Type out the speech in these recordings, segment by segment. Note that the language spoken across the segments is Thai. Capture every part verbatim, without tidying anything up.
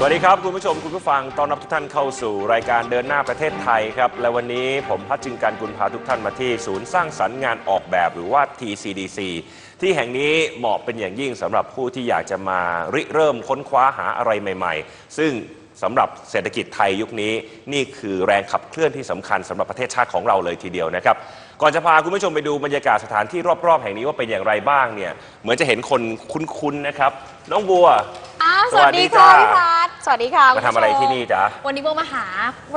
สวัสดีครับคุณผู้ชมคุณผู้ฟังต้อนรับทุกท่านเข้าสู่รายการเดินหน้าประเทศไทยครับและวันนี้ผมพัชจึงการกุลพาทุกท่านมาที่ศูนย์สร้างสรรค์งานออกแบบหรือว่า ที ซี ดี ซี ที่แห่งนี้เหมาะเป็นอย่างยิ่งสำหรับผู้ที่อยากจะมาริเริ่มค้นคว้าหาอะไรใหม่ๆซึ่งสำหรับเศรษฐกิจไทยยุคนี้นี่คือแรงขับเคลื่อนที่สำคัญสำหรับประเทศชาติของเราเลยทีเดียวนะครับก่อนจะพาคุณผู้ชมไปดูบรรยากาศสถานที่รอบๆแห่งนี้ว่าเป็นอย่างไรบ้างเนี่ยเหมือนจะเห็นคนคุ้นๆนะครับน้องบัวสวัสดีค่ะพี่พัชสวัสดีค่ะมาทำอะไรที่นี่จ๊ะวันนี้บัวมาหา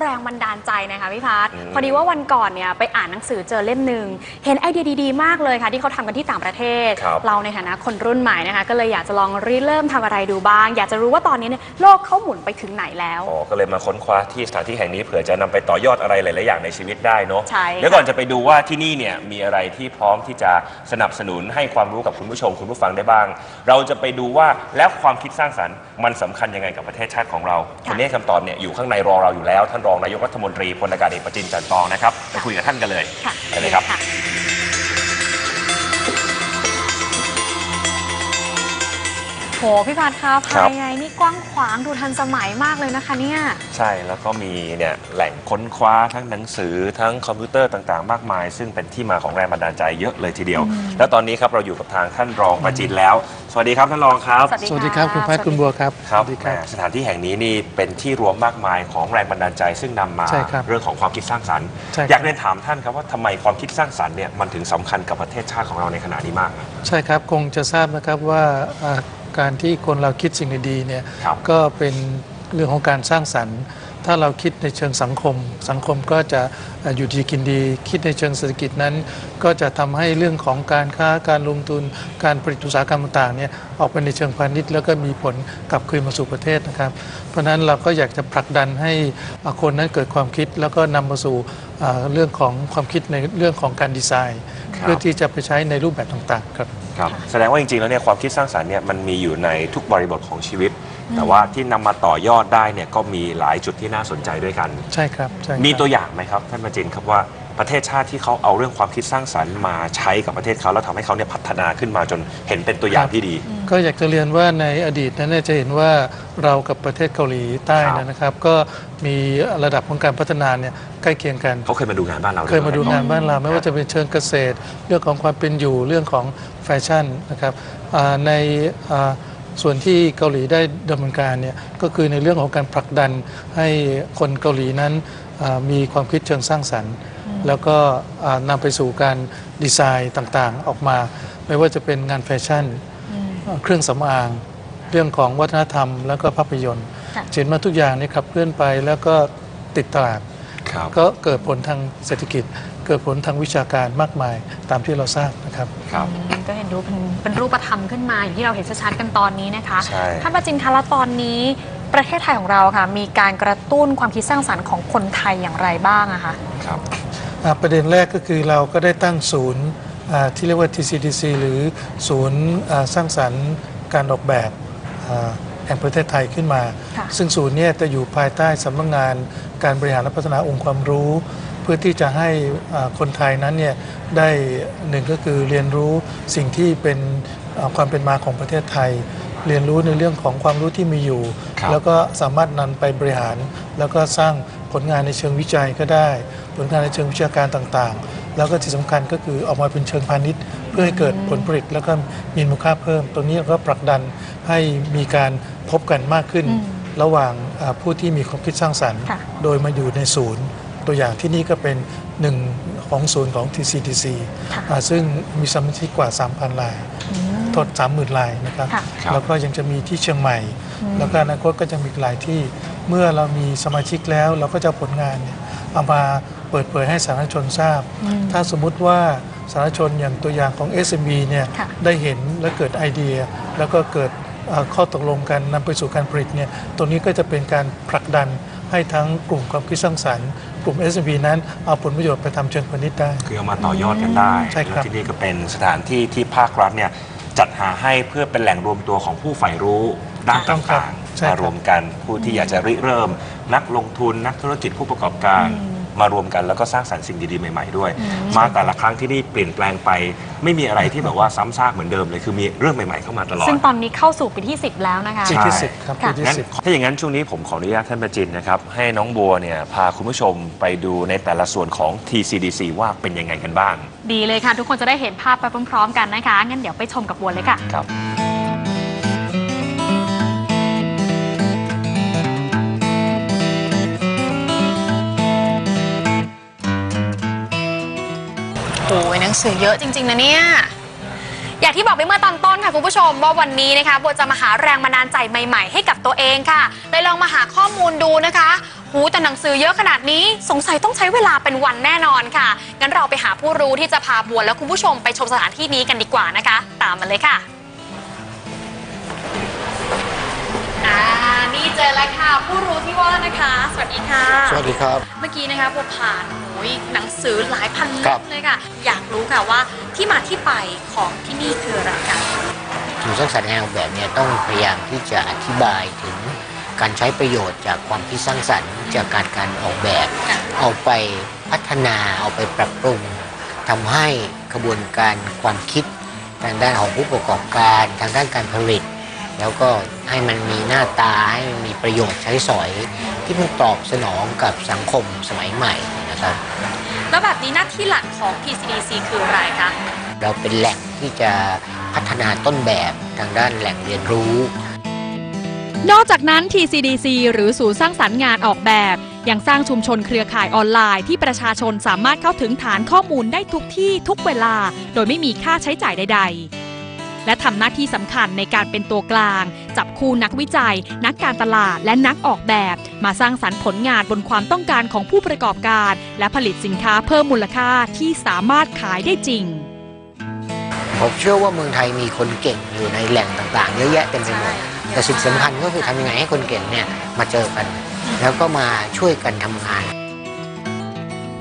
แรงบันดาลใจนะคะพี่พัชพอดีว่าวันก่อนเนี่ยไปอ่านหนังสือเจอเล่มหนึ่งเห็นไอเดียดีๆมากเลยค่ะที่เขาทำกันที่ต่างประเทศเราในฐานะคนรุ่นใหม่นะคะก็เลยอยากจะลองริเริ่มทำอะไรดูบ้างอยากจะรู้ว่าตอนนี้เนี่ยโลกเขาหมุนไปถึงไหนแล้วอ๋อก็เลยมาค้นคว้าที่สถานที่แห่งนี้เผื่อจะนำไปต่อยอดอะไรหลายๆอย่างในชีวิตได้เนาะแล้วก่อนจะไปดูว่าที่นี่เนี่ยมีอะไรที่พร้อมที่จะสนับสนุนให้ความรู้กับคุณผู้ชมคุณผู้ฟังได้บ้างเราจะไปดูว่าแล้วความคิดสร้างสรรค์มันสำคัญยังไงกับประเทศชาติของเราคนนี้คำตอบเนี่ยอยู่ข้างในรอเราอยู่แล้วท่านรองนายกรัฐมนตรีพลอากาศเอกประจินจันทร์ทองนะครับไปคุยกับท่านกันเลยไปเลยครับโหพี่พัชครับภายในนี่กว้างขวางดูทันสมัยมากเลยนะคะเนี่ยใช่แล้วก็มีเนี่ยแหล่งค้นคว้าทั้งหนังสือทั้งคอมพิวเตอร์ต่างๆมากมายซึ่งเป็นที่มาของแรงบันดาลใจเยอะเลยทีเดียวแล้วตอนนี้ครับเราอยู่กับทางท่านรองประจินแล้วสวัสดีครับท่านรองครับสวัสดีครับคุณพัชคุณบัวครับครับสถานที่แห่งนี้นี่เป็นที่รวมมากมายของแรงบันดาลใจซึ่งนำมาเรื่องของความคิดสร้างสรรค์อยากเรียนถามท่านครับว่าทำไมความคิดสร้างสรรค์เนี่ยมันถึงสำคัญกับประเทศชาติของเราในขณะนี้มากใช่ครับคงจะทราบนะครับว่าการที่คนเราคิดสิ่งดีๆเนี่ยก็เป็นเรื่องของการสร้างสรรค์ถ้าเราคิดในเชิงสังคมสังคมก็จะอยู่ดีกินดีคิดในเชิงเศรษฐกิจนั้นก็จะทำให้เรื่องของการค้าการลงทุนการผลิตอุตสาหกรรมต่างๆเนี่ยออกไปในเชิงพาณิชย์แล้วก็มีผลกลับคืนมาสู่ประเทศนะครับเพราะฉะนั้นเราก็อยากจะผลักดันให้คนนั้นเกิดความคิดแล้วก็นำมาสู่เรื่องของความคิดในเรื่องของการดีไซน์เพื่อที่จะไปใช้ในรูปแบบต่างๆครับแสดงว่าจริงๆแล้วเนี่ยความคิดสร้างสรรค์เนี่ยมันมีอยู่ในทุกบริบทของชีวิตแต่ว่าที่นำมาต่อยอดได้เนี่ยก็มีหลายจุดที่น่าสนใจด้วยกันใช่ครับมีตัวอย่างไหมครับท่านประจินครับว่าประเทศชาติที่เขาเอาเรื่องความคิดสร้างสรรค์มาใช้กับประเทศเขาแล้วทำให้เขาเนี่ยพัฒนาขึ้นมาจนเห็นเป็นตัวอย่างที่ดีก็อยากจะเรียนว่าในอดีตนั้นจะเห็นว่าเรากับประเทศเกาหลีใต้นะครับก็มีระดับของการพัฒนาเนี่ยใกล้เคียงกันเขาเคยมาดูงานบ้านเราเคยมาดูงานบ้านเราไม่ว่าจะเป็นเชิงเกษตรเรื่องของความเป็นอยู่เรื่องของแฟชั่นนะครับในส่วนที่เกาหลีได้ดำเนินการเนี่ยก็คือในเรื่องของการผลักดันให้คนเกาหลีนั้นมีความคิดเชิงสร้างสรรค์แล้วก็นำไปสู่การดีไซน์ต่างๆออกมาไม่ว่าจะเป็นงานแฟชั่นเครื่องสำอางเรื่องของวัฒนธรรมแล้วก็ภาพยนตร์เห็นมาทุกอย่างนี่ขับเคลื่อนไปแล้วก็ติดตลาดก็เกิดผลทางเศรษฐกิจเกิดผลทางวิชาการมากมายตามที่เราทราบนะครับก็เห็นดูเป็นรูปธรรมขึ้นมาอย่างที่เราเห็นชัดๆกันตอนนี้นะคะท่านประจินทร์ละตอนนี้ประเทศไทยของเราค่ะมีการกระตุ้นความคิดสร้างสรรค์ของคนไทยอย่างไรบ้างอะคะครับประเด็นแรกก็คือเราก็ได้ตั้งศูนย์ที่เรียกว่า ที ซี ดี ซี หรือศูนย์สร้างสรรค์การออกแบบแห่งประเทศไทยขึ้นมาซึ่งศูนย์นี้จะอยู่ภายใต้สำนักงานการบริหารและพัฒนาองค์ความรู้เพื่อที่จะให้คนไทยนั้นเนี่ยได้หนึ่งก็คือเรียนรู้สิ่งที่เป็นความเป็นมาของประเทศไทยเรียนรู้ในเรื่องของความรู้ที่มีอยู่แล้วก็สามารถนำไปบริหารแล้วก็สร้างผลงานในเชิงวิจัยก็ได้ผลงานในเชิงวิชาการต่างๆแล้วก็ที่สำคัญก็คือออกมาเป็นเชิงพาณิชย์เพื่อให้เกิดผลผลิตแล้วก็มีมูลค่าเพิ่มตรงนี้ก็ผลักดันให้มีการพบกันมากขึ้นระหว่างผู้ที่มีความคิดสร้างสรรค์โดยมาอยู่ในศูนย์ตัวอย่างที่นี่ก็เป็นหนึ่งของศูนย์ของ ที ซี ดี ซี ซึ่งมีสมาชิกกว่า สามพัน รายทด สามหมื่น รายนะครับแล้วก็ยังจะมีที่เชียงใหม่แล้วก็อนาคตก็จะมีหลายที่เมื่อเรามีสมาชิกแล้วเราก็จะผลงานเอามาเปิดเผยให้สาธารณชนทราบถ้าสมมุติว่าสาธารณชนอย่างตัวอย่างของ เอส เอ็ม อี เนี่ยได้เห็นและเกิดไอเดียแล้วก็เกิดข้อตกลงกันนำไปสู่การผลิตเนี่ยตรงนี้ก็จะเป็นการผลักดันให้ทั้งกลุ่มความคิดสร้างสรรค์กลุ่ม เอส เอ็ม อี นั้นเอาผลประโยชน์ไปทำเชิงพาณิชย์ได้คือเอามาต่อยอดกันได้และที่นี่ก็เป็นสถานที่ที่ภาครัฐเนี่ยจัดหาให้เพื่อเป็นแหล่งรวมตัวของผู้ใฝ่รู้ด้านต่างๆมารวมกันผู้ที่อยากจะริเริ่มนักลงทุนนักธุรกิจผู้ประกอบการ มารวมกันแล้วก็สร้างสรรค์สิ่งดีๆใหม่ๆด้วยมาแต่ละครั้งที่นี่เปลี่ยนแปลงไปไม่มีอะไรที่แบบว่าซ้ำซากเหมือนเดิมเลยคือมีเรื่องใหม่ๆเข้ามาตลอดซึ่งตอนนี้เข้าสู่ปีที่สิบแล้วนะคะปีที่สิบครับปีที่สิบถ้าอย่างนั้นช่วงนี้ผมขออนุญาตท่านประจินนะครับให้น้องบัวเนี่ยพาคุณผู้ชมไปดูในแต่ละส่วนของ ที ซี ดี ซี ว่าเป็นยังไงกันบ้างดีเลยค่ะทุกคนจะได้เห็นภาพไปพร้อมๆกันนะคะงั้นเดี๋ยวไปชมกับบัวเลยค่ะครับโอ้ยหนังสือเยอะจริงๆนะเนี่ยอย่างที่บอกไปเมื่อตอนต้นค่ะคุณผู้ชมว่าวันนี้นะคะโบจะมาหาแรงบันดาลใจใหม่ๆให้กับตัวเองค่ะเลยลองมาหาข้อมูลดูนะคะหูแต่หนังสือเยอะขนาดนี้สงสัยต้องใช้เวลาเป็นวันแน่นอนค่ะงั้นเราไปหาผู้รู้ที่จะพาบัวและคุณผู้ชมไปชมสถานที่นี้กันดีกว่านะคะตามมาเลยค่ะอ่านี่เจอแล้วค่ะผู้รู้ที่ว่านะคะสวัสดีค่ะสวัสดีครับเมื่อกี้นะคะโบผ่านหนังสือหลายพันเล่มเลยค่ะอยากรู้ค่ะว่าที่มาที่ไปของที่นี่คืออะไรกันศูนย์สร้างสรรค์งานออกแบบเนี่ยต้องพยายามที่จะอธิบายถึงการใช้ประโยชน์จากความคิดสร้างสรรค์จากการการออกแบบเอาไปพัฒนาเอาไปปรับปรุงทำให้กระบวนการความคิดทางด้านของผู้ประกอบการทางด้านการผลิตแล้วก็ให้มันมีหน้าตาให้มันมีประโยชน์ใช้สอยที่มันตอบสนองกับสังคมสมัยใหม่นะครับแล้วแบบนี้หน้าที่หลักของ ที ซี ดี ซี คืออะไรคะเราเป็นแหล่งที่จะพัฒนาต้นแบบทางด้านแหล่งเรียนรู้นอกจากนั้น ที ซี ดี ซี หรือศูนย์สร้างสรรค์งานออกแบบยังสร้างชุมชนเครือข่ายออนไลน์ที่ประชาชนสามารถเข้าถึงฐานข้อมูลได้ทุกที่ทุกเวลาโดยไม่มีค่าใช้จ่ายใดๆและทำหน้าที่สำคัญในการเป็นตัวกลางจับคู่นักวิจัยนักการตลาดและนักออกแบบมาสร้างสรรค์ผลงานบนความต้องการของผู้ประกอบการและผลิตสินค้าเพิ่มมูลค่าที่สามารถขายได้จริงผมเชื่อว่าเมืองไทยมีคนเก่งอยู่ในแหล่งต่างๆเยอะแยะเต็มไปหมดแต่สิ่งสำคัญก็คือทำยังไงให้คนเก่งเนี่ยมาเจอกันแล้วก็มาช่วยกันทำงาน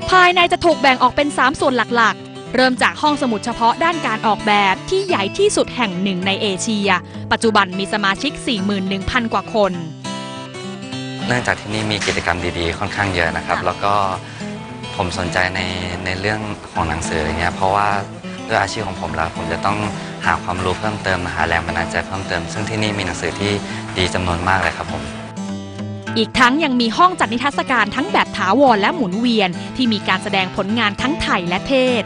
ภายในจะถูกแบ่งออกเป็นสามส่วนหลักๆเริ่มจากห้องสมุดเฉพาะด้านการออกแบบที่ใหญ่ที่สุดแห่งหนึ่งในเอเชียปัจจุบันมีสมาชิก สี่หมื่นหนึ่งพัน กว่าคนเนื่องจากที่นี่มีกิจกรรมดีๆค่อนข้างเยอะนะครับแล้วก็ผมสนใจในในเรื่องของหนังสืออะไรเงี้ยเพราะว่าด้วยอาชีพของผมแล้วผมจะต้องหาความรู้เพิ่มเติมหาแรงบันดาลใจเพิ่มเติมซึ่งที่นี่มีหนังสือที่ดีจำนวนมากเลยครับผมอีกทั้งยังมีห้องจัดนิทรรศการทั้งแบบถาวรและหมุนเวียนที่มีการแสดงผลงานทั้งไทยและเทศ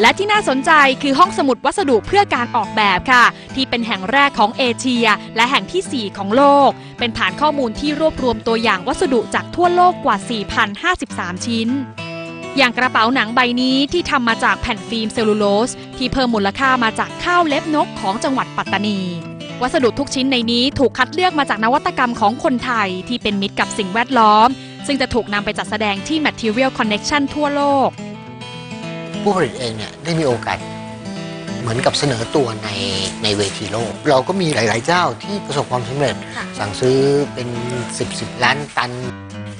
และที่น่าสนใจคือห้องสมุดวัสดุเพื่อการออกแบบค่ะที่เป็นแห่งแรกของเอเชียและแห่งที่สี่ของโลกเป็นฐานข้อมูลที่รวบรวมตัวอย่างวัสดุจากทั่วโลกกว่า สี่พันห้าสิบสาม ชิ้นอย่างกระเป๋าหนังใบนี้ที่ทำมาจากแผ่นฟิล์มเซลลูโลสที่เพิ่มมูลค่ามาจากข้าวเล็บนกของจังหวัดปัตตานีวัสดุทุกชิ้นในนี้ถูกคัดเลือกมาจากนวัตกรรมของคนไทยที่เป็นมิตรกับสิ่งแวดล้อมซึ่งจะถูกนำไปจัดแสดงที่ Material Connection ทั่วโลกผู้ผลิตเองเนี่ยได้มีโอกาสเหมือนกับเสนอตัวในในเวทีโลกเราก็มีหลายๆเจ้าที่ประสบความสำเร็จสั่งซื้อเป็นสิบ สิบล้านตัน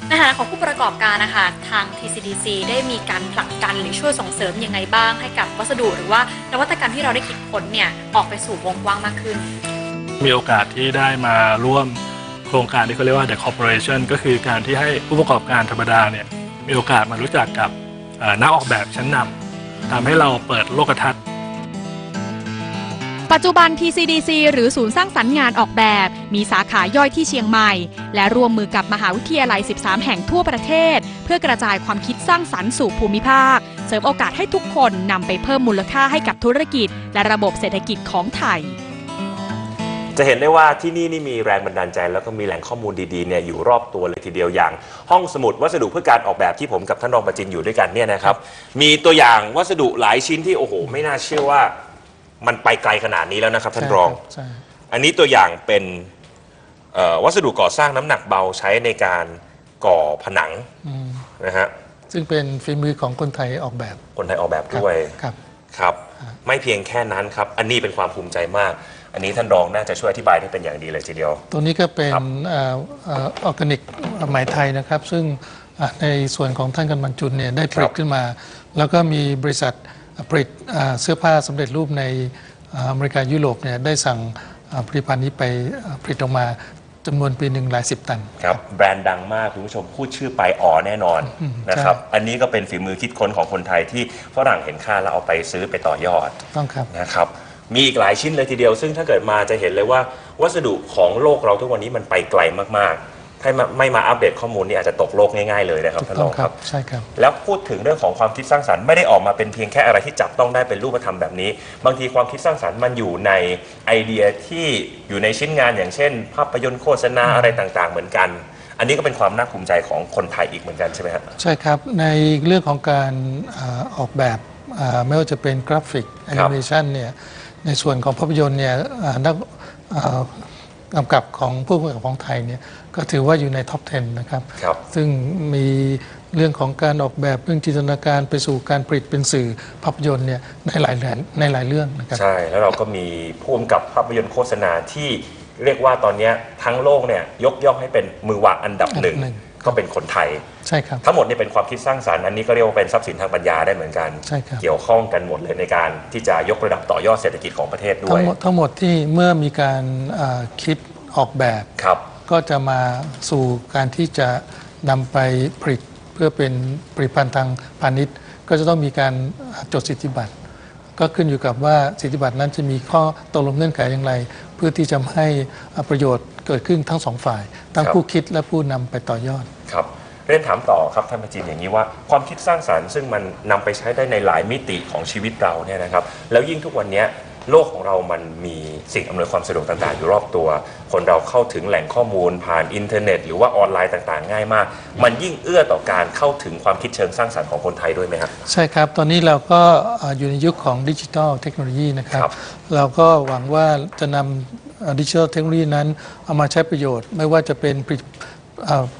ในฐานะของผู้ประกอบการนะคะทาง ที ซี ดี ซี ได้มีการผลักดันหรือช่วยส่งเสริมยังไงบ้างให้กับวัสดุหรือว่านวัตกรรมที่เราได้คิดค้นเนี่ยออกไปสู่วงกว้างมากขึ้นมีโอกาสที่ได้มาร่วมโครงการที่เขาเรียกว่า The Corporation ก็คือการที่ให้ผู้ประกอบการธรรมดาเนี่ยมีโอกาสมารู้จักกับนักออกแบบชั้นนำทำให้เราเปิดโลกทัศน์ปัจจุบัน ที ซี ดี ซี หรือศูนย์สร้างสรรค์งานออกแบบมีสาขาย่อยที่เชียงใหม่และร่วมมือกับมหาวิทยาลัยสิบสามแห่งทั่วประเทศเพื่อกระจายความคิดสร้างสรรค์สู่ภูมิภาคเสริมโอกาสให้ทุกคนนำไปเพิ่มมูลค่าให้กับธุรกิจและระบบเศรษฐกิจของไทยจะเห็นได้ว่าที่นี่นี่มีแรงบันดาลใจแล้วก็มีแหล่งข้อมูลดีๆเนี่ยอยู่รอบตัวเลยทีเดียวอย่างห้องสมุดวัสดุเพื่อการออกแบบที่ผมกับท่านรองประจินอยู่ด้วยกันเนี่ยนะครับมีตัวอย่างวัสดุหลายชิ้นที่โอ้โหไม่น่าเชื่อว่ามันไปไกลขนาดนี้แล้วนะครับท่านรองอันนี้ตัวอย่างเป็นวัสดุก่อสร้างน้ำหนักเบาใช้ในการก่อผนังนะฮะซึ่งเป็นฝีมือของคนไทยออกแบบคนไทยออกแบบด้วยครับครับไม่เพียงแค่นั้นครับอันนี้เป็นความภูมิใจมากอันนี้ท่านรองน่าจะช่วยอธิบายได้เป็นอย่างดีเลยทีเดียวตัวนี้ก็เป็นออร์แกนิกไหมไทยนะครับซึ่งในส่วนของท่านกำลังจุนเนี่ยได้ผลิตขึ้นมาแล้วก็มีบริษัทผลิตเสื้อผ้าสำเร็จรูปในอเมริกายุโรปเนี่ยได้สั่งผลิตภัณฑ์นี้ไปผลิตออกมา จำนวนปีหนึ่งหลายสิบตันครับแบรนด์ดังมากคุณผู้ชมพูดชื่อไปอ๋อแน่นอนนะครับอันนี้ก็เป็นฝีมือคิดค้นของคนไทยที่ฝรั่งเห็นค่าแล้วเอาไปซื้อไปต่อยอดต้องครับนะครับมีอีกหลายชิ้นเลยทีเดียวซึ่งถ้าเกิดมาจะเห็นเลยว่าวัสดุของโลกเราทุกวันนี้มันไปไกลมากๆถ้าไม่มาอัปเดตข้อมูลนี่อาจจะตกโลกง่ายๆเลยนะครับท่านรองครับใช่ครับแล้วพูดถึงเรื่องของความคิดสร้างสรรค์ไม่ได้ออกมาเป็นเพียงแค่อะไรที่จับต้องได้เป็นรูปธรรมแบบนี้บางทีความคิดสร้างสรรค์มันอยู่ในไอเดียที่อยู่ในชิ้นงานอย่างเช่นภาพยนตร์โฆษณาอะไรต่างๆเหมือนกันอันนี้ก็เป็นความน่าภูมิใจของคนไทยอีกเหมือนกันใช่ไหมครับใช่ครับในเรื่องของการออกแบบไม่ว่าจะเป็นกราฟิกแอนิเมชันเนี่ยในส่วนของภาพยนตร์เนี่ยนักกำกับของผู้กำกับของไทยเนี่ยก็ถือว่าอยู่ในท็อปสิบนะครับซึ่งมีเรื่องของการออกแบบเรื่องจินตนาการไปสู่การผลิตเป็นสื่อภาพยนตร์เนี่ยในหลายในหลายเรื่องนะครับใช่แล้วเราก็มีผู้กำกับภาพยนตร์โฆษณาที่เรียกว่าตอนนี้ทั้งโลกเนี่ยยกย่องให้เป็นมือวางอันดับหนึ่งก็เป็นคนไทยใช่ครับทั้งหมดนี่เป็นความคิดสร้างสรรค์อันนี้ก็เรียกว่าเป็นทรัพย์สินทางปัญญาได้เหมือนกันใช่ครับเกี่ยวข้องกันหมดเลยในการที่จะยกระดับต่อยอดเศรษฐกิจของประเทศด้วยทั้งหมดทั้งหมดที่เมื่อมีการคิดออกแบบก็จะมาสู่การที่จะนำไปผลิตเพื่อเป็นผลิตภัณฑ์ทางพาณิชย์ก็จะต้องมีการจดสิทธิบัตรก็ขึ้นอยู่กับว่าสิทธิบัตรนั้นจะมีข้อตกลงเงื่อนไขอย่างไรเพื่อที่จะให้ประโยชน์เกิดขึ้นทั้งสองฝ่ายทั้งผู้คิดและผู้นำไปต่อยอดครับเรียนถามต่อครับท่านประจินอย่างนี้ว่าความคิดสร้างสรรค์ซึ่งมันนำไปใช้ได้ในหลายมิติของชีวิตเราเนี่ยนะครับแล้วยิ่งทุกวันนี้โลกของเรามันมีสิ่งอำนวยความสะดวกต่างๆอยู่รอบตัวคนเราเข้าถึงแหล่งข้อมูลผ่านอินเทอร์เน็ตหรือว่าออนไลน์ต่างๆง่ายมากมันยิ่งเอื้อต่อการเข้าถึงความคิดเชิงสร้างสรรค์ของคนไทยด้วยไหมครับใช่ครับตอนนี้เราก็อยู่ในยุคของดิจิทัลเทคโนโลยีนะครับเราก็หวังว่าจะนำดิจิทัลเทคโนโลยีนั้นเอามาใช้ประโยชน์ไม่ว่าจะเป็นผลิต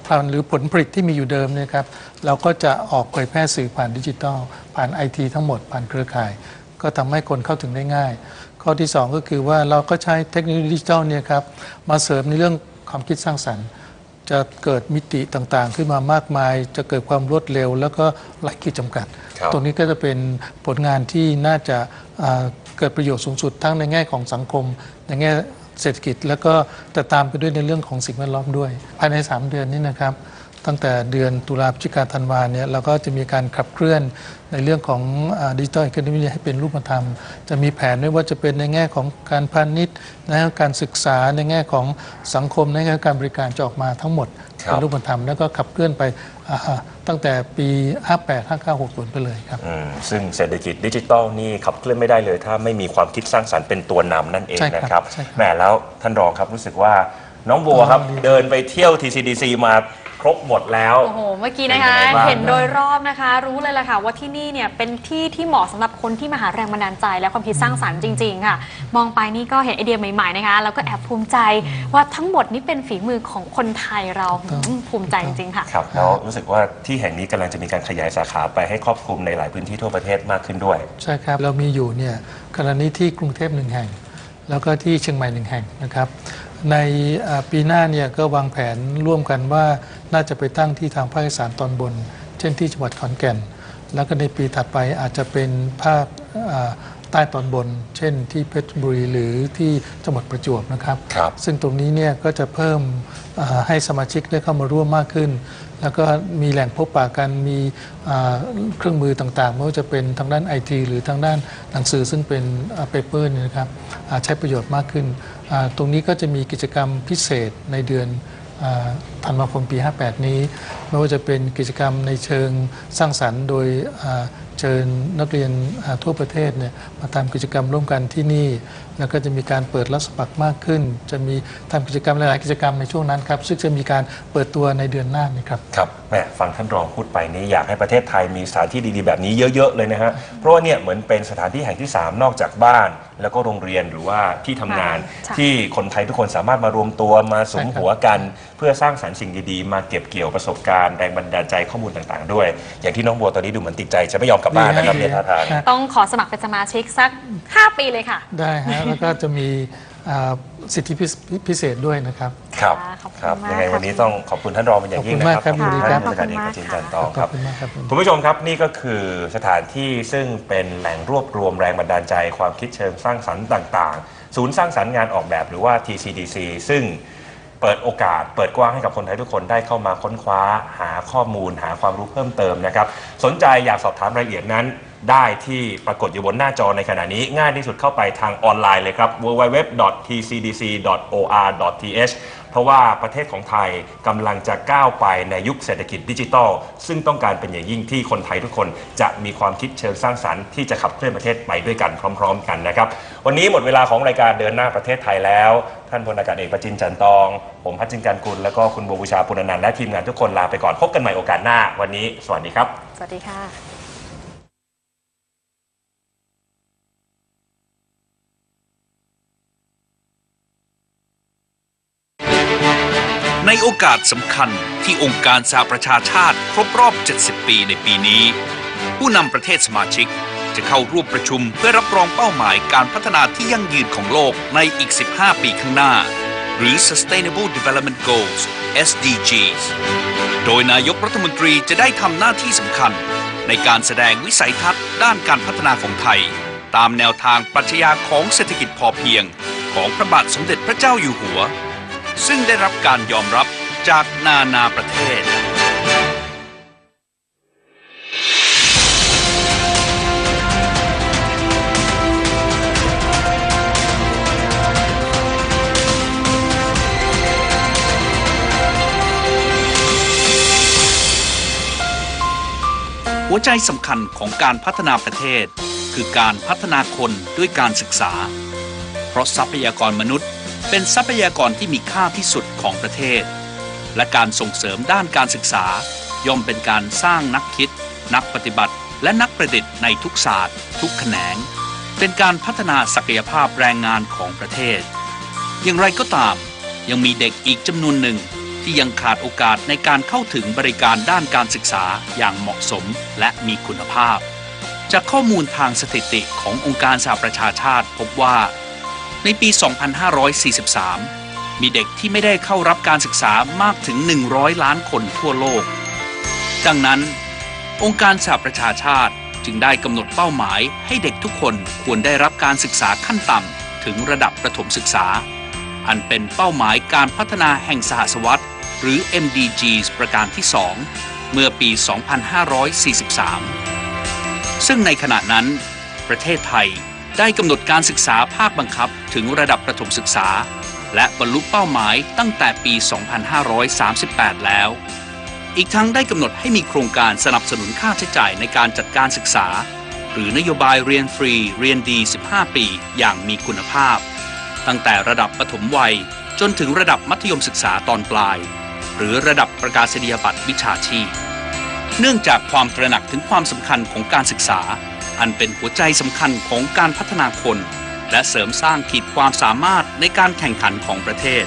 ภัณฑ์หรือผลผลิตที่มีอยู่เดิมนะครับเราก็จะออกเผยแพร่สื่อผ่านดิจิทัลผ่านไอทีทั้งหมดผ่านเครือข่ายก็ทำให้คนเข้าถึงได้ง่ายข้อที่สองก็คือว่าเราก็ใช้เทคโนโลยีดิจิทัลเนี่ยครับมาเสริมในเรื่องความคิดสร้างสรรค์จะเกิดมิติต่างๆขึ้นมามากมายจะเกิดความรวดเร็วแล้วก็ไร้ขีดจำกัดตรงนี้ก็จะเป็นผลงานที่น่าจะเกิดประโยชน์สูงสุดทั้งในแง่ของสังคมในแง่เศรษฐกิจแล้วก็จะตามไปด้วยในเรื่องของสิ่งแวดล้อมด้วยภายในสามเดือนนี้นะครับตั้งแต่เดือนตุลาพฤศจิกาธันวาเนี่ยเราก็จะมีการขับเคลื่อนในเรื่องของดิจิทัลอีโคโนมีให้เป็นรูปธรรมจะมีแผนด้วยว่าจะเป็นในแง่ของการพาณิชย์ในแง่การศึกษาในแง่ของสังคมในแง่การบริการจะออกมาทั้งหมดเป็นรูปธรรมแล้วก็ขับเคลื่อนไปตั้งแต่ปีห้าแปด ห้าเก้า หกศูนย์ไปเลยครับซึ่งเศรษฐกิจดิจิทัลนี่ขับเคลื่อนไม่ได้เลยถ้าไม่มีความคิดสร้างสรรค์เป็นตัวนำนั่นเองนะครับแหมแล้วท่านรองครับรู้สึกว่าน้องบัวครับเดินไปเที่ยว ที ซี ดี ซี มาครบหมดแล้วโอ้โหเมื่อกี้นะคะเห็นโดยรอบนะคะรู้เลยล่ะค่ะว่าที่นี่เนี่ยเป็นที่ที่เหมาะสำหรับคนที่มาหาแรงบันดาลใจและความคิดสร้างสรรค์จริงๆค่ะมองไปนี่ก็เห็นไอเดียใหม่ๆนะคะแล้วก็แอบภูมิใจว่าทั้งหมดนี้เป็นฝีมือของคนไทยเราภูมิใจจริงๆค่ะครับแล้วรู้สึกว่าที่แห่งนี้กำลังจะมีการขยายสาขาไปให้ครอบคลุมในหลายพื้นที่ทั่วประเทศมากขึ้นด้วยใช่ครับเรามีอยู่เนี่ยขณะนี้ที่กรุงเทพหนึ่งแห่งแล้วก็ที่เชียงใหม่หนึ่งแห่งนะครับในปีหน้าเนี่ยก็วางแผนร่วมกันว่าน่าจะไปตั้งที่ทางภาคอีสานตอนบนเช่นที่จังหวัดขอนแก่นแล้วก็ในปีถัดไปอาจจะเป็นภาคใต้ตอนบนเช่นที่เพชรบุรีหรือที่จังหวัดประจวบนะครับซึ่งตรงนี้เนี่ยก็จะเพิ่มให้สมาชิกได้เข้ามาร่วมมากขึ้นแล้วก็มีแหล่งพบปะกันมีเครื่องมือต่างๆไม่ว่าจะเป็นทางด้านไอทีหรือทางด้านหนังสือซึ่งเป็นเปเปอร์นะครับใช้ประโยชน์มากขึ้นตรงนี้ก็จะมีกิจกรรมพิเศษในเดือนธันวาคมปีห้าแปดนี้ไม่ว่าจะเป็นกิจกรรมในเชิงสร้างสรรค์โดยเชิญนักเรียนทั่วประเทศเนี่ยมาทำกิจกรรมร่วมกันที่นี่แล้วก็จะมีการเปิดรับสมัครมากขึ้นจะมีทำกิจกรรมหลายๆกิจกรรมในช่วงนั้นครับซึ่งจะมีการเปิดตัวในเดือนหน้านี่ครับครับแม่ฟังท่านรองพูดไปนี้อยากให้ประเทศไทยมีสถานที่ดีๆแบบนี้เยอะๆเลยนะฮะเพราะว่าเนี่ยเหมือนเป็นสถานที่แห่งที่สามนอกจากบ้านแล้วก็โรงเรียนหรือว่าที่ทำงานที่คนไทยทุกคนสามารถมารวมตัวมาสุมหัวกันเพื่อสร้างสรรค์สิ่งดีๆมาเก็บเกี่ยวประสบการณ์แรงบันดาลใจข้อมูลต่างๆด้วยอย่างที่น้องบัวตอนนี้ดูเหมือนติดใจจะไม่ยอมกลับบ้านนะครับเนี่ยท่าทางต้องขอสมัครเป็นสมาชิกสักห้าปีเลยค่ะได้ฮะแล้วก็จะมีสิทธิพิเศษด้วยนะครับครับครับยังไงวันนี้ต้องขอบคุณท่านรองเป็นอย่างยิ่งนะครับขอบคุณท่านผู้จัดการเอกจินจันตองครับคุณผู้ชมครับนี่ก็คือสถานที่ซึ่งเป็นแหล่งรวบรวมแรงบันดาลใจความคิดเชิงสร้างสรรค์ต่างๆศูนย์สร้างสรรค์งานออกแบบหรือว่า ที ซี ดี ซี ซึ่ง เปิดโอกาสเปิดกว้างให้กับคนไทยทุกคนได้เข้ามาค้นคว้าหาข้อมูลหาความรู้เพิ่มเติมนะครับสนใจอยากสอบถามรายละเอียดนั้นได้ที่ปรากฏอยู่บนหน้าจอในขณะนี้ง่ายที่สุดเข้าไปทางออนไลน์เลยครับ ดับเบิลยู ดับเบิลยู ดับเบิลยู ดอท ที ซี ดี ซี ดอท โอ อาร์ ดอท ที เอช เพราะว่าประเทศของไทยกำลังจะก้าวไปในยุคเศรษฐกิจดิจิทัลซึ่งต้องการเป็นอย่างยิ่งที่คนไทยทุกคนจะมีความคิดเชิงสร้างสรรค์ที่จะขับเคลื่อนประเทศไปด้วยกันพร้อมๆกันนะครับวันนี้หมดเวลาของรายการเดินหน้าประเทศไทยแล้วท่านพลอากาศเอกประจินจันตองผมพัชรินการกุลและก็คุณบูบูชาปุณณันท์และทีมงานทุกคนลาไปก่อนพบกันใหม่โอกาสหน้าวันนี้สวัสดีครับสวัสดีค่ะในโอกาสสำคัญที่องค์การสหประชาชาติครบรอบ เจ็ดสิบ ปีในปีนี้ผู้นำประเทศสมาชิกจะเข้าร่วมประชุมเพื่อรับรองเป้าหมายการพัฒนาที่ยั่งยืนของโลกในอีก สิบห้า ปีข้างหน้าหรือ Sustainable Development Goals เอส ดี จีส์ โดยนายกรัฐมนตรีจะได้ทำหน้าที่สำคัญในการแสดงวิสัยทัศน์ด้านการพัฒนาของไทยตามแนวทางปรัชญาของเศรษฐกิจพอเพียงของพระบาทสมเด็จพระเจ้าอยู่หัวซึ่งได้รับการยอมรับจากนานาประเทศหัวใจสำคัญของการพัฒนาประเทศคือการพัฒนาคนด้วยการศึกษาเพราะทรัพยากรมนุษย์เป็นทรัพยากรที่มีค่าที่สุดของประเทศและการส่งเสริมด้านการศึกษาย่อมเป็นการสร้างนักคิดนักปฏิบัติและนักประดิษฐ์ในทุกศาสตร์ทุกแขนงเป็นการพัฒนาศักยภาพแรงงานของประเทศอย่างไรก็ตามยังมีเด็กอีกจำนวนหนึ่งที่ยังขาดโอกาสในการเข้าถึงบริการด้านการศึกษาอย่างเหมาะสมและมีคุณภาพจากข้อมูลทางสถิติขององค์การสหประชาชาติพบว่าในปี สองพันห้าร้อยสี่สิบสาม มีเด็กที่ไม่ได้เข้ารับการศึกษามากถึง หนึ่งร้อย ล้านคนทั่วโลกดังนั้นองค์การสหประชาชาติจึงได้กำหนดเป้าหมายให้เด็กทุกคนควรได้รับการศึกษาขั้นต่ำถึงระดับประถมศึกษาอันเป็นเป้าหมายการพัฒนาแห่งสหสวรรษหรือ เอ็ม ดี จีส์ ประการที่ สอง เมื่อปี สองพันห้าร้อยสี่สิบสาม ซึ่งในขณะนั้นประเทศไทยได้กำหนดการศึกษาภาคบังคับถึงระดับประถมศึกษาและบรรลุเป้าหมายตั้งแต่ปี สองพันห้าร้อยสามสิบแปด แล้วอีกทั้งได้กำหนดให้มีโครงการสนับสนุนค่าใช้จ่ายในการจัดการศึกษาหรือนโยบายเรียนฟรีเรียนดี สิบห้า ปีอย่างมีคุณภาพตั้งแต่ระดับประถมวัยจนถึงระดับมัธยมศึกษาตอนปลายหรือระดับประกาศนียบัตรวิชาชีพเนื่องจากความตระหนักถึงความสำคัญของการศึกษาอันเป็นหัวใจสำคัญของการพัฒนาคนและเสริมสร้างขีดความสามารถในการแข่งขันของประเทศ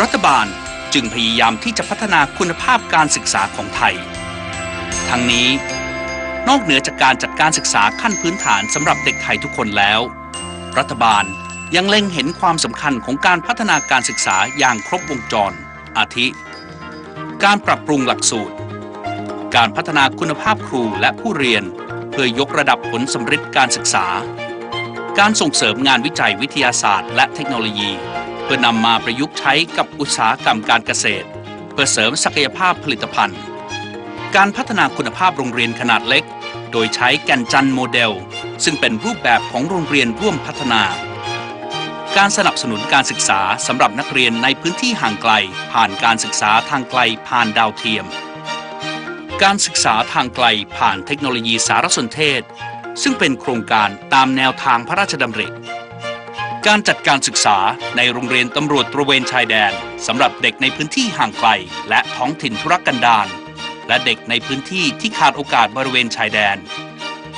รัฐบาลจึงพยายามที่จะพัฒนาคุณภาพการศึกษาของไทยทั้งนี้นอกเหนือจากการจัดการศึกษาขั้นพื้นฐานสำหรับเด็กไทยทุกคนแล้วรัฐบาลยังเล็งเห็นความสำคัญของการพัฒนาการศึกษาอย่างครบวงจรอาทิการปรับปรุงหลักสูตรการพัฒนาคุณภาพครูและผู้เรียนเพื่อยกระดับผลสำเร็จการศึกษาการส่งเสริมงานวิจัยวิทยาศาสตร์และเทคโนโลยีเพื่อนำมาประยุกต์ใช้กับอุตสาหกรรมการเกษตรเพื่อเสริมศักยภาพผลิตภัณฑ์การพัฒนาคุณภาพโรงเรียนขนาดเล็กโดยใช้แก่นจันทร์โมเดลซึ่งเป็นรูปแบบของโรงเรียนร่วมพัฒนาการสนับสนุนการศึกษาสำหรับนักเรียนในพื้นที่ห่างไกลผ่านการศึกษาทางไกลผ่านดาวเทียมการศึกษาทางไกลผ่านเทคโนโลยีสารสนเทศซึ่งเป็นโครงการตามแนวทางพระราชดำริการจัดการศึกษาในโรงเรียนตำรวจตระเวนชายแดนสำหรับเด็กในพื้นที่ห่างไกลและท้องถิ่นทุรกันดารและเด็กในพื้นที่ที่ขาดโอกาสบริเวณชายแดน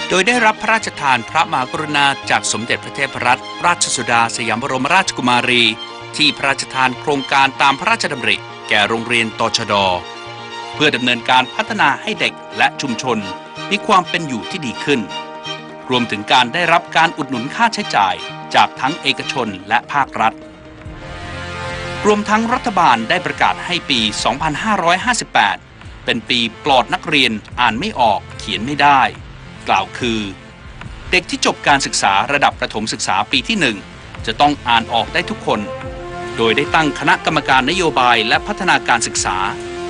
โดยได้รับพระราชทานพระมหากรุณาจากสมเด็จพระเทพรัตนราชสุดาสยามบรมราชกุมารีที่พระราชทานโครงการตามพระราชดำริแก่โรงเรียนตชดเพื่อดำเนินการพัฒนาให้เด็กและชุมชนมีความเป็นอยู่ที่ดีขึ้นรวมถึงการได้รับการอุดหนุนค่าใช้จ่ายจากทั้งเอกชนและภาครัฐรวมทั้งรัฐบาลได้ประกาศให้ปี สองพันห้าร้อยห้าสิบแปด เป็นปีปลอดนักเรียนอ่านไม่ออกเขียนไม่ได้กล่าวคือเด็กที่จบการศึกษาระดับประถมศึกษาปีที่หนึ่งจะต้องอ่านออกได้ทุกคน โดยได้ตั้งคณะกรรมการนโยบายและพัฒนาการศึกษา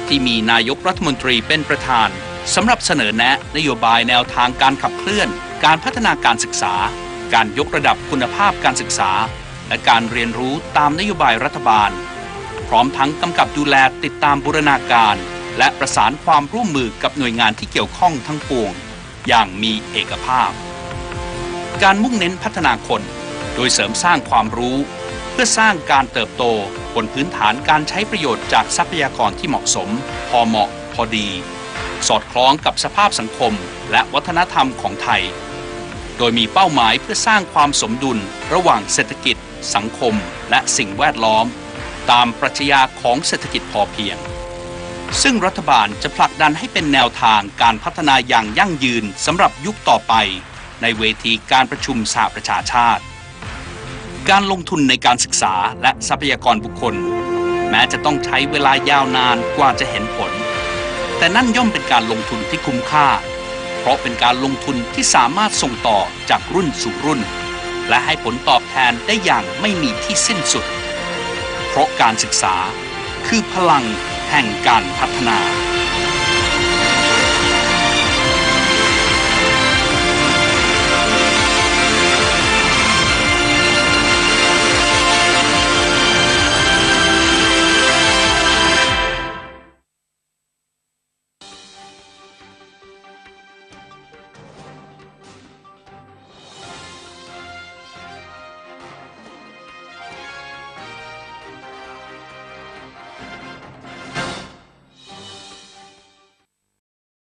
ที่มีนายกรัฐมนตรีเป็นประธานสำหรับเสนอแนะนโยบายแนวทางการขับเคลื่อนการพัฒนาการศึกษาการยกระดับคุณภาพการศึกษาและการเรียนรู้ตามนโยบายรัฐบาลพร้อมทั้งกำกับดูแลติดตามบูรณาการและประสานความร่วมมือกับหน่วยงานที่เกี่ยวข้องทั้งปวงอย่างมีเอกภาพการมุ่งเน้นพัฒนาคนโดยเสริมสร้างความรู้เพื่อสร้างการเติบโตบนพื้นฐานการใช้ประโยชน์จากทรัพยากรที่เหมาะสมพอเหมาะพอดีสอดคล้องกับสภาพสังคมและวัฒนธรรมของไทยโดยมีเป้าหมายเพื่อสร้างความสมดุลระหว่างเศรษฐกิจสังคมและสิ่งแวดล้อมตามปรัชญาของเศรษฐกิจพอเพียงซึ่งรัฐบาลจะผลักดันให้เป็นแนวทางการพัฒนาอย่างยั่งยืนสำหรับยุคต่อไปในเวทีการประชุมสหประชาชาติการลงทุนในการศึกษาและทรัพยากรบุคคลแม้จะต้องใช้เวลายาวนานกว่าจะเห็นผลแต่นั่นย่อมเป็นการลงทุนที่คุ้มค่าเพราะเป็นการลงทุนที่สามารถส่งต่อจากรุ่นสู่รุ่นและให้ผลตอบแทนได้อย่างไม่มีที่สิ้นสุดเพราะการศึกษาคือพลังแห่งการพัฒนา